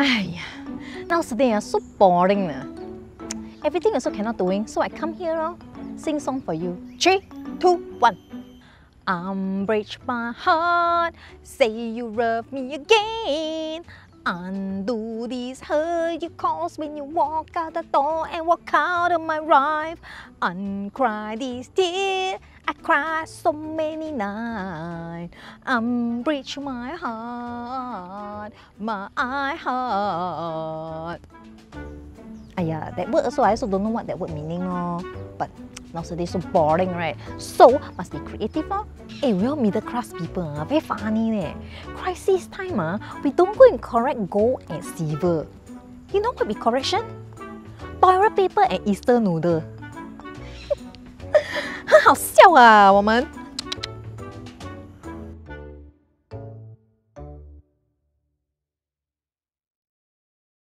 Ay, now today so boring. Everything also cannot doing, so I come here sing song for you. 3, 2, 1. Unbreak my heart, say you love me again. Undo this hurt you caused when you walk out the door and walk out of my life. Uncry this tear, I cried so many nights. Unbreak my heart, my heart. Aiya, that word also, I also don't know what that word meaning but nowadays so boring, right? So must be creative Hey, well, middle class people very funny Crisis time we don't go and correct gold and silver. You know what we correction? Toilet paper and Easter noodle. 很好笑啊，我们。